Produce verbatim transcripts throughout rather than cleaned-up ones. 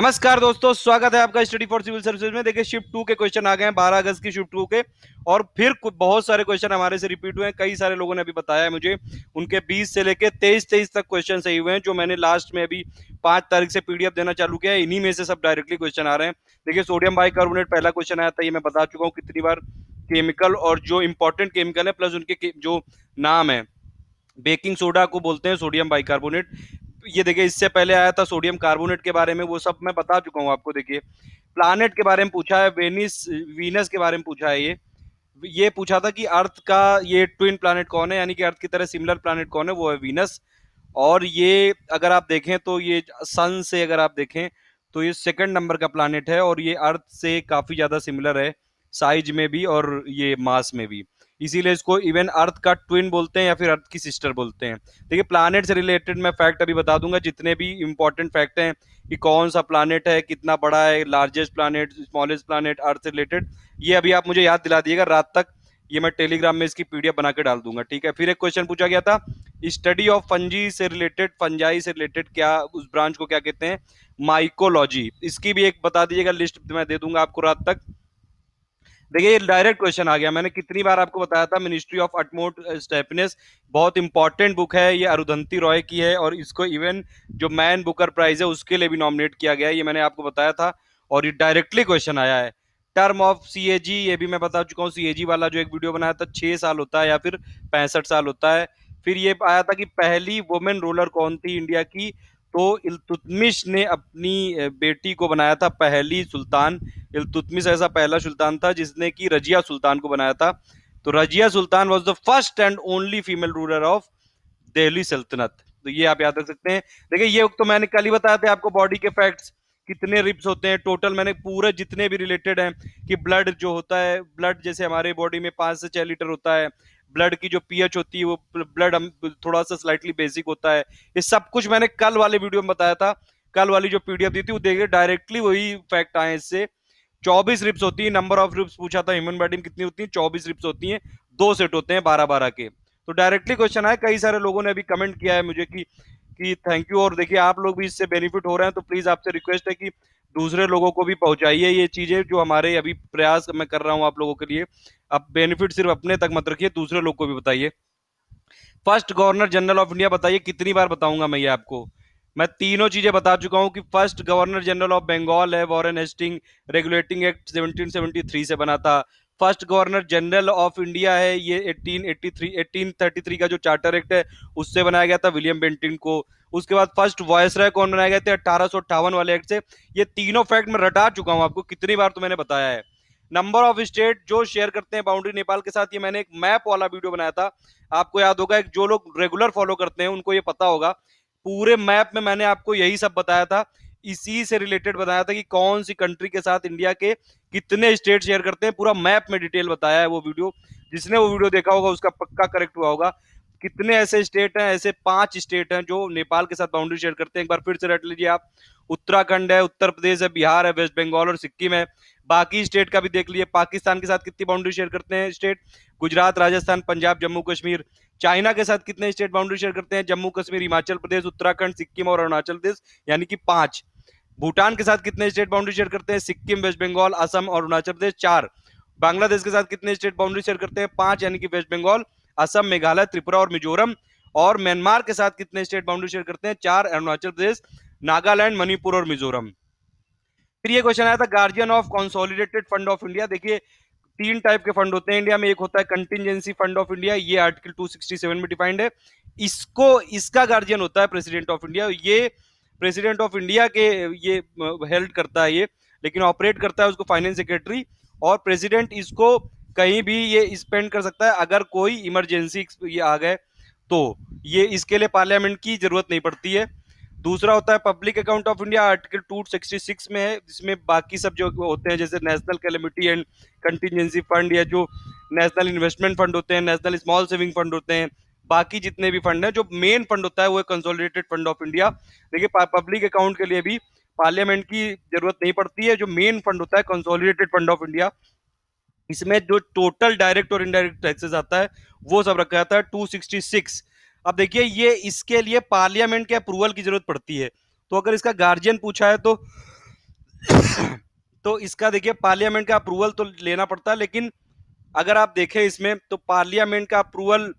नमस्कार दोस्तों, स्वागत है आपका स्टडी फॉर सिविल सर्विसेज में। देखिए शिफ्ट टू के क्वेश्चन आ गए हैं बारह अगस्त की शिफ्ट टू के, और फिर बहुत सारे क्वेश्चन हमारे से रिपीट हुए हैं। कई सारे लोगों ने अभी बताया है मुझे, उनके बीस से लेके तेईस तेईस तक क्वेश्चन सही हुए हैं, जो मैंने लास्ट में अभी पांच तारीख से पीडीएफ देना चालू किया है। इन्हीं में से सब डायरेक्टली क्वेश्चन आ रहे हैं। देखिए सोडियम बाइकार्बोनेट पहला क्वेश्चन आया था, ये मैं बता चुका हूँ कितनी बार, केमिकल और जो इंपॉर्टेंट केमिकल है प्लस उनके जो नाम है। बेकिंग सोडा को बोलते हैं सोडियम बाइकार्बोनेट। ये देखिए इससे पहले आया था सोडियम कार्बोनेट के बारे में, वो सब मैं बता चुका हूँ आपको। देखिए प्लैनेट के बारे में पूछा है, वेनिस वीनस के बारे में पूछा है। ये ये पूछा था कि अर्थ का ये ट्विन प्लैनेट कौन है, यानी कि अर्थ की तरह सिमिलर प्लैनेट कौन है, वो है वीनस। और ये अगर आप देखें तो ये सन से अगर आप देखें तो ये सेकेंड नंबर का प्लैनेट है, और ये अर्थ से काफ़ी ज़्यादा सिमिलर है साइज में भी और ये मास में भी, इसीलिए इसको इवन अर्थ का ट्विन बोलते हैं या फिर अर्थ की सिस्टर बोलते हैं। देखिए प्लैनेट से रिलेटेड मैं फैक्ट अभी बता दूंगा, जितने भी इंपॉर्टेंट फैक्ट हैं कि कौन सा प्लैनेट है, कितना बड़ा है, लार्जेस्ट प्लैनेट, स्मॉलेस्ट प्लैनेट, अर्थ से रिलेटेड, ये अभी आप मुझे याद दिला दिएगा रात तक। ये मैं टेलीग्राम में इसकी पीडीएफ बना के डाल दूंगा, ठीक है। फिर एक क्वेश्चन पूछा गया था स्टडी ऑफ फंजी से रिलेटेड, फंजाई से रिलेटेड, क्या उस ब्रांच को क्या कहते हैं, माइकोलॉजी। इसकी भी एक बता दीजिएगा, लिस्ट मैं दे दूंगा आपको रात तक। देखिए ये डायरेक्ट क्वेश्चन आ गया, मैंने कितनी बार आपको बताया था, मिनिस्ट्री ऑफ अटमोस्ट हैप्पीनेस बहुत इंपॉर्टेंट बुक है, ये अरुंधति रॉय की है, और इसको इवन जो मैन बुकर प्राइज है उसके लिए भी नॉमिनेट किया गया है, ये मैंने आपको बताया था। और ये डायरेक्टली क्वेश्चन आया है। टर्म ऑफ सीएजी, ये भी मैं बता चुका हूँ, सीएजी वाला जो एक वीडियो बनाया था, छः साल होता है या फिर पैंसठ साल होता है। फिर ये आया था कि पहली वुमेन रूलर कौन थी इंडिया की, तो इल्तुतमिश ने अपनी बेटी को बनाया था पहली सुल्तान। इल्तुतमिश ऐसा पहला सुल्तान था जिसने कि रजिया सुल्तान को बनाया था। तो Razia Sultan was the first and only female ruler of Delhi सल्तनत, तो ये आप याद रख सकते हैं। देखिए ये तो मैंने कल ही बताया था आपको, बॉडी के फैक्ट्स कितने रिब्स होते हैं टोटल, मैंने पूरे जितने भी रिलेटेड हैं कि ब्लड जो होता है, ब्लड जैसे हमारे बॉडी में पाँच से छः लीटर होता है, ब्लड की जो पीएच होती है वो ब्लड थोड़ा सा स्लाइटली बेसिक होता है, ये सब कुछ मैंने कल वाले वीडियो में बताया था। कल वाली जो पीडीएफ दी थी वो देखिए डायरेक्टली वही फैक्ट आए इससे। चौबीस रिब्स होती है, नंबर ऑफ रिब्स पूछा था, ह्यूमन बॉडी में कितनी होती है, चौबीस रिब्स होती हैं, दो सेट होते हैं बारह बारह के। तो डायरेक्टली क्वेश्चन आया, कई सारे लोगों ने अभी कमेंट किया है मुझे कि कि थैंक यू, और देखिए आप लोग भी इससे बेनिफिट हो रहे हैं, तो प्लीज़ आपसे रिक्वेस्ट है कि दूसरे लोगों को भी पहुंचाइए ये चीज़ें जो हमारे अभी प्रयास मैं कर रहा हूं आप लोगों के लिए। आप बेनिफिट सिर्फ अपने तक मत रखिए, दूसरे लोग को भी बताइए। First governor general of India, बताइए कितनी बार बताऊंगा मैं ये आपको, मैं तीनों चीज़ें बता चुका हूं कि first governor general of Bengal है Warren Hasting, regulating act seventeen seventy three से बना था। First governor general of India है ये अठारह तिरासी अठारह तैंतीस का जो चार्टर एक्ट है उससे बनाया गया था, विलियम बेंटिंक को। उसके बाद फर्स्ट वायसराय कौन बनाया गया थे, अठारह सौ अट्ठावन वाले एक्ट से। ये तीनों फैक्ट मैं रटा चुका हूँ आपको, कितनी बार तो मैंने बताया है। नंबर ऑफ स्टेट जो शेयर करते हैं बाउंड्री नेपाल के साथ, ये मैंने एक मैप वाला वीडियो बनाया था, आपको याद होगा, जो लोग रेगुलर फॉलो करते हैं उनको ये पता होगा। पूरे मैप में मैंने आपको यही सब बताया था, इसी से रिलेटेड बताया था कि कौन सी कंट्री के साथ इंडिया के कितने स्टेट शेयर करते हैं, पूरा मैप में डिटेल बताया है वो वीडियो। जिसने वो वीडियो देखा होगा उसका पक्का करेक्ट हुआ होगा। कितने ऐसे स्टेट हैं, ऐसे पांच स्टेट हैं जो नेपाल के साथ बाउंड्री शेयर करते हैं, एक बार फिर से रट लीजिए आप। उत्तराखंड है, उत्तर प्रदेश है, बिहार है, वेस्ट बंगाल और सिक्किम है। बाकी स्टेट का भी देख लीजिए, पाकिस्तान के साथ कितनी बाउंड्री शेयर करते हैं स्टेट, गुजरात, राजस्थान, पंजाब, जम्मू कश्मीर। चाइना के साथ कितने स्टेट बाउंड्री शेयर करते हैं, जम्मू कश्मीर, हिमाचल प्रदेश, उत्तराखंड, सिक्किम और अरुणाचल प्रदेश, यानी कि पांच। भूटान के साथ कितने स्टेट बाउंड्री शेयर करते हैं, सिक्किम, वेस्ट बंगाल, असम और अरुणाचल प्रदेश, चार। बांग्लादेश के साथ कितने स्टेट बाउंड्री शेयर करते हैं, पांच, यानी कि वेस्ट बंगाल, असम, मेघालय, त्रिपुरा और मिजोरम। और म्यांमार के साथ कितने स्टेट बाउंड्री शेयर करते हैं, चार, अरुणाचल प्रदेश, नागालैंड, मणिपुर और मिजोरम। फिर ये क्वेश्चन आया था guardian of consolidated fund of India. देखिए तीन टाइप के फंड होते हैं इंडिया में, एक होता है कंटिजेंसी फंड ऑफ इंडिया, ये आर्टिकल दो सौ सरसठ में डिफाइंड है, इसको इसका गार्जियन होता है प्रेसिडेंट ऑफ इंडिया। ये प्रेसिडेंट ऑफ इंडिया के ये हेल्ड करता है, ये लेकिन ऑपरेट करता है उसको फाइनेंस सेक्रेटरी, और प्रेसिडेंट इसको कहीं भी ये स्पेंड कर सकता है अगर कोई इमरजेंसी ये आ गए तो, ये इसके लिए पार्लियामेंट की जरूरत नहीं पड़ती है। दूसरा होता है public account of India, article दो सौ छियासठ में है, जिसमें बाकी सब जो होते हैं जैसे national calamity and contingency fund, या जो नेशनल इन्वेस्टमेंट फंड होते हैं, नेशनल स्मॉल सेविंग फंड होते हैं, बाकी जितने भी फंड हैं, जो मेन फंड होता है वो कंसोलिडेटेड फंड ऑफ इंडिया। देखिए पब्लिक अकाउंट के लिए भी पार्लियामेंट की जरूरत नहीं पड़ती है, जो मेन फंड होता है कंसोलिडेटेड फंड ऑफ इंडिया, इसमें जो टोटल डायरेक्ट और इनडायरेक्ट टैक्सेस आता है वो सब रखा जाता है दो सौ छियासठ। अब देखिए ये इसके लिए पार्लियामेंट के अप्रूवल की जरूरत पड़ती है, तो अगर इसका गार्जियन पूछा है तो तो इसका देखिए पार्लियामेंट का अप्रूवल तो लेना पड़ता है, लेकिन अगर आप देखें इसमें तो पार्लियामेंट का अप्रूवल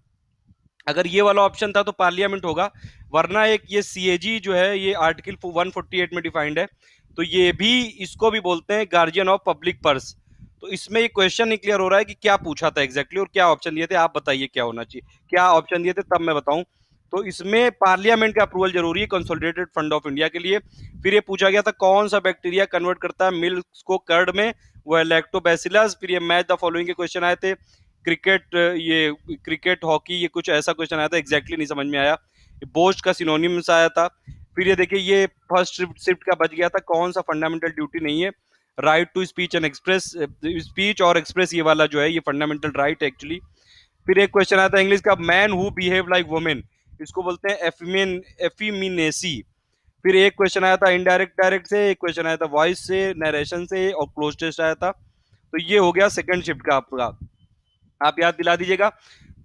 अगर ये वाला ऑप्शन था तो पार्लियामेंट होगा, वरना एक ये सीएजी जो है ये आर्टिकल एक सौ अड़तालीस में डिफाइंड है, तो ये भी इसको भी बोलते हैं गार्जियन ऑफ पब्लिक पर्स। तो इसमें ये क्वेश्चन नहीं क्लियर हो रहा है कि क्या पूछा था एग्जैक्टली और क्या ऑप्शन दिए थे, आप बताइए क्या होना चाहिए, क्या ऑप्शन दिए थे तब मैं बताऊं। तो इसमें पार्लियामेंट का अप्रूवल जरूरी है कंसोलिडेटेड फंड ऑफ इंडिया के लिए। फिर ये पूछा गया था कौन सा बैक्टीरिया कन्वर्ट करता है मिल्क को कर्ड में, वो है लैक्टोबैसिलस। फिर ये मैच द फॉलोइंग के क्वेश्चन आए थे, क्रिकेट ये क्रिकेट हॉकी ये कुछ ऐसा क्वेश्चन आया था, एग्जैक्टली नहीं समझ में आया, बोस्ट का सिनोनिम्स आया था। फिर ये देखिए ये फर्स्ट शिफ्ट का बच गया था, कौन सा फंडामेंटल ड्यूटी नहीं है, right to speech and express, speech और एक्सप्रेस ये वाला जो है ये फंडामेंटल राइट एक्चुअली। फिर एक क्वेश्चन आया था इंग्लिश का, man who behave like women, इसको बोलते हैं एफिमेन एफिमिनेसी। फिर एक क्वेश्चन आया था इनडायरेक्ट डायरेक्ट से, एक क्वेश्चन आया था वॉइस से, नरेशन से और क्लोज टेस्ट आया था। तो ये हो गया सेकंड शिफ्ट का आपका, आप याद दिला दीजिएगा।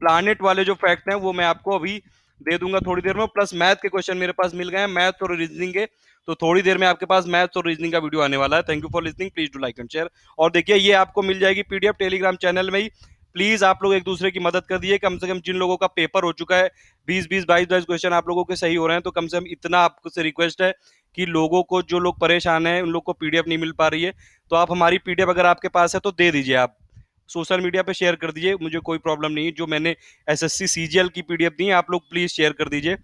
प्लानेट वाले जो फैक्ट हैं वो मैं आपको अभी दे दूंगा थोड़ी देर में, प्लस मैथ के क्वेश्चन मेरे पास मिल गए हैं मैथ और रीजनिंग के, तो थोड़ी देर में आपके पास मैथ और रीजनिंग का वीडियो आने वाला है। Thank you for listening, please do like and share. और देखिए ये आपको मिल जाएगी पीडीएफ टेलीग्राम चैनल में ही, प्लीज आप लोग एक दूसरे की मदद कर दिए। कम से कम जिन लोगों का पेपर हो चुका है बीस बीस बाईस बाईस क्वेश्चन आप लोगों के सही हो रहे हैं, तो कम से कम इतना आपसे रिक्वेस्ट है कि लोगों को जो लोग परेशान हैं उन लोग को पीडीएफ नहीं मिल पा रही है, तो आप हमारी पीडीएफ अगर आपके पास है तो दे दीजिए, आप सोशल मीडिया पे शेयर कर दीजिए, मुझे कोई प्रॉब्लम नहीं है। जो मैंने एसएससी सीजीएल की पीडीएफ दी है आप लोग प्लीज शेयर कर दीजिए,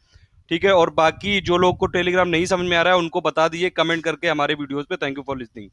ठीक है। और बाकी जो लोग को टेलीग्राम नहीं समझ में आ रहा है उनको बता दीजिए कमेंट करके हमारे वीडियोज पे। Thank you for listening.